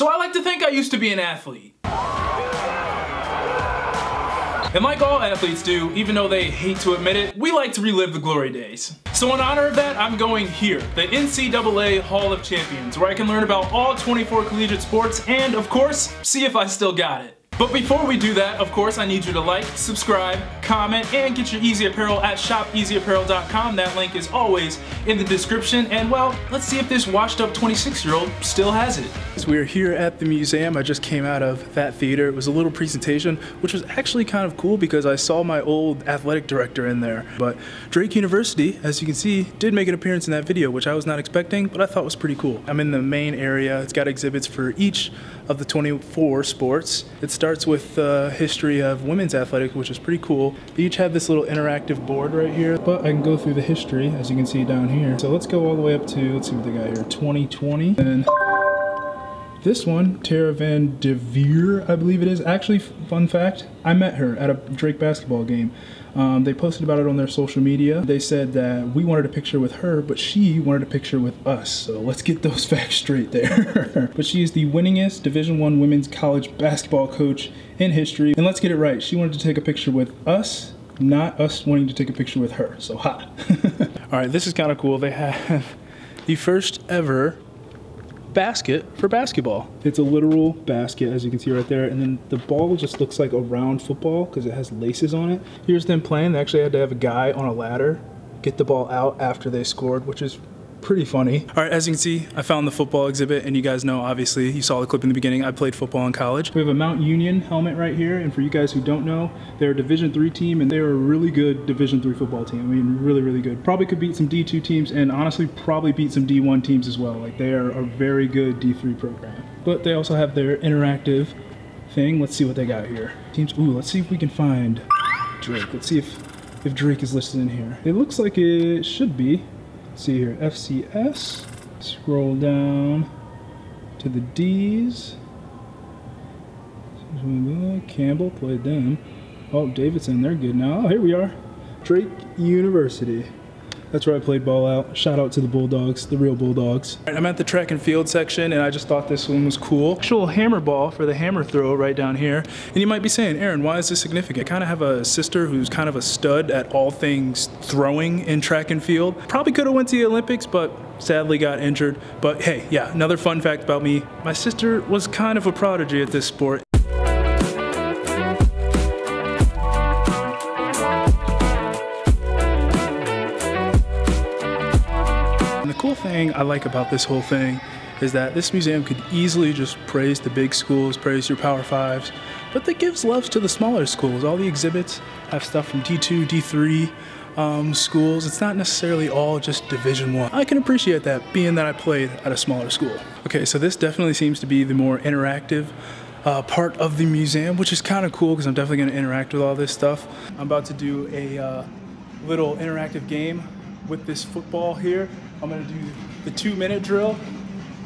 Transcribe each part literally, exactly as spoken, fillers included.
So I like to think I used to be an athlete. And like all athletes do, even though they hate to admit it, we like to relive the glory days. So in honor of that, I'm going here, the N C double A Hall of Champions, where I can learn about all twenty-four collegiate sports and, of course, see if I still got it. But before we do that, of course, I need you to like, subscribe, comment, and get your Eazy Apparel at shop eazy apparel dot com. That link is always in the description. And, well, let's see if this washed-up twenty-six-year-old still has it. So we are here at the museum. I just came out of that theater. It was a little presentation, which was actually kind of cool because I saw my old athletic director in there. But Drake University, as you can see, did make an appearance in that video, which I was not expecting, but I thought was pretty cool. I'm in the main area. It's got exhibits for each of the twenty-four sports. It starts Starts with the history of women's athletics, which is pretty cool. They each have this little interactive board right here, but I can go through the history, as you can see down here. So let's go all the way up to, let's see what they got here, twenty twenty. And this one, Tara VanDerveer, I believe it is. Actually, fun fact, I met her at a Drake basketball game. Um, they posted about it on their social media. They said that we wanted a picture with her, but she wanted a picture with us. So let's get those facts straight there. But she is the winningest Division one women's college basketball coach in history. And let's get it right. She wanted to take a picture with us, not us wanting to take a picture with her. So ha. All right, this is kind of cool. They have the first ever basket for basketball. It's a literal basket, as you can see right there, and then the ball just looks like a round football because it has laces on it. Here's them playing. They actually had to have a guy on a ladder get the ball out after they scored, which is pretty funny. All right, as you can see, I found the football exhibit, and you guys know, obviously, you saw the clip in the beginning, I played football in college. We have a Mount Union helmet right here, and for you guys who don't know, they're a Division three team, and they're a really good Division three football team. I mean, really, really good. Probably could beat some D two teams, and honestly, probably beat some D one teams as well. Like, they are a very good D three program. But they also have their interactive thing. Let's see what they got here. Teams, ooh, let's see if we can find Drake. Let's see if, if Drake is listed in here. It looks like it should be. See here, F C S, scroll down to the D's. Campbell played them. Oh, Davidson, they're good now. Oh, here we are, Drake University. That's where I played ball out. Shout out to the Bulldogs, the real Bulldogs. All right, I'm at the track and field section, and I just thought this one was cool. Actual hammer ball for the hammer throw right down here. And you might be saying, Aaron, why is this significant? I kind of have a sister who's kind of a stud at all things throwing in track and field. Probably could have went to the Olympics, but sadly got injured. But hey, yeah, another fun fact about me. My sister was kind of a prodigy at this sport. Thing I like about this whole thing is that this museum could easily just praise the big schools, praise your Power Fives, but that gives love to the smaller schools. All the exhibits have stuff from D two, D three um, schools. It's not necessarily all just Division One. I can appreciate that, being that I played at a smaller school. Okay, so this definitely seems to be the more interactive Uh, part of the museum, which is kind of cool because I'm definitely going to interact with all this stuff. I'm about to do a uh, little interactive game with this football here. I'm gonna do the two minute drill.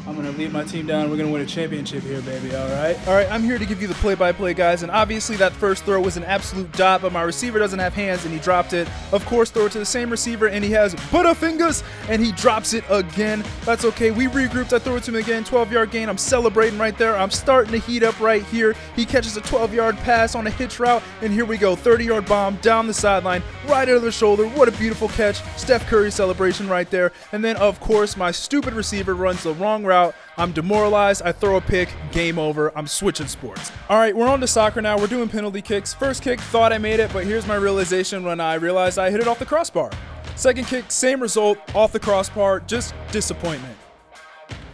I'm gonna lead my team down. We're gonna win a championship here, baby, all right? All right, I'm here to give you the play-by-play, guys, and obviously that first throw was an absolute dot, but my receiver doesn't have hands, and he dropped it. Of course, throw it to the same receiver, and he has butterfingers, and he drops it again. That's okay, we regrouped, I throw it to him again, twelve-yard gain, I'm celebrating right there. I'm starting to heat up right here. He catches a twelve-yard pass on a hitch route, and here we go, thirty-yard bomb down the sideline, right over the shoulder. What a beautiful catch, Steph Curry celebration right there. And then, of course, my stupid receiver runs the wrong route. Out. I'm demoralized, I throw a pick, game over, I'm switching sports. All right, we're on to soccer now, we're doing penalty kicks. First kick, thought I made it, but here's my realization when I realized I hit it off the crossbar. Second kick, same result, off the crossbar, just disappointment.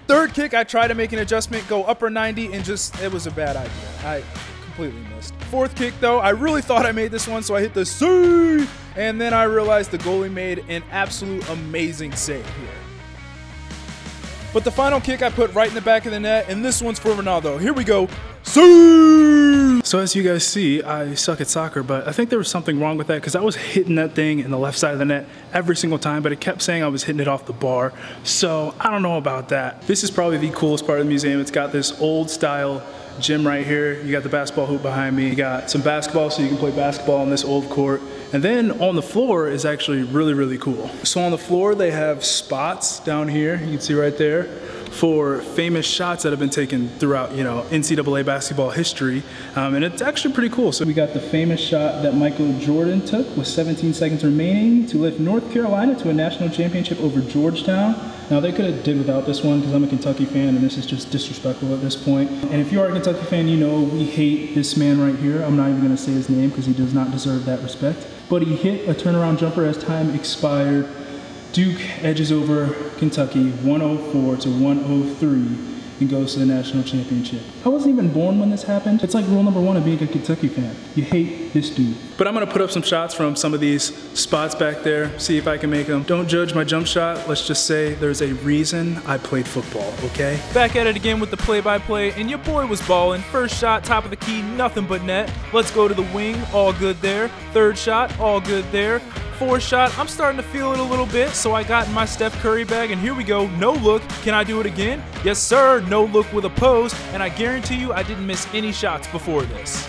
Third kick, I tried to make an adjustment, go upper ninety, and just, it was a bad idea. I completely missed. Fourth kick though, I really thought I made this one, so I hit the C, and then I realized the goalie made an absolute amazing save here. But the final kick I put right in the back of the net, and this one's for Ronaldo. Here we go. See! So as you guys see, I suck at soccer, but I think there was something wrong with that because I was hitting that thing in the left side of the net every single time, but it kept saying I was hitting it off the bar. So I don't know about that. This is probably the coolest part of the museum. It's got this old style gym right here. You got the basketball hoop behind me. You got some basketball so you can play basketball on this old court. And then on the floor is actually really, really cool. So on the floor, they have spots down here. You can see right there. for famous shots that have been taken throughout, you know, N C double A basketball history. Um, and it's actually pretty cool. So we got the famous shot that Michael Jordan took with seventeen seconds remaining to lift North Carolina to a national championship over Georgetown. Now, they could have did without this one because I'm a Kentucky fan, and this is just disrespectful at this point. And if you are a Kentucky fan, you know we hate this man right here. I'm not even going to say his name because he does not deserve that respect. But he hit a turnaround jumper as time expired. Duke edges over Kentucky one oh four to one oh three and goes to the national championship. I wasn't even born when this happened. It's like rule number one of being a Kentucky fan. You hate this dude. But I'm gonna put up some shots from some of these spots back there, see if I can make them. Don't judge my jump shot. Let's just say there's a reason I played football, okay? Back at it again with the play-by-play, and your boy was balling. First shot, top of the key, nothing but net. Let's go to the wing, all good there. Third shot, all good there. Fourth shot, I'm starting to feel it a little bit, so I got in my Steph Curry bag, and here we go, no look. Can I do it again? Yes, sir, no look with a pose, and I guarantee you I didn't miss any shots before this.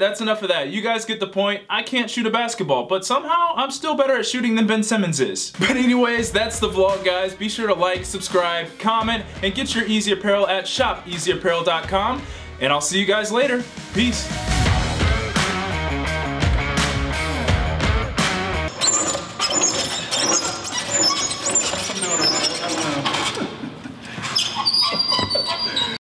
That's enough of that. You guys get the point. I can't shoot a basketball, but somehow I'm still better at shooting than Ben Simmons is. But anyways, that's the vlog, guys. Be sure to like, subscribe, comment, and get your Eazy Apparel at shop eazy apparel dot com. And I'll see you guys later. Peace.